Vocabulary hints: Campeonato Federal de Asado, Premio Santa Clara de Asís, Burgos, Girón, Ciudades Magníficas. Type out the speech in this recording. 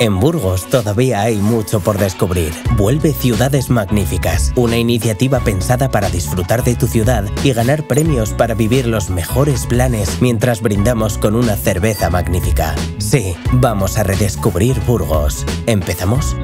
En Burgos todavía hay mucho por descubrir. Vuelve Ciudades Magníficas, una iniciativa pensada para disfrutar de tu ciudad y ganar premios para vivir los mejores planes mientras brindamos con una cerveza magnífica. Sí, vamos a redescubrir Burgos. ¿Empezamos?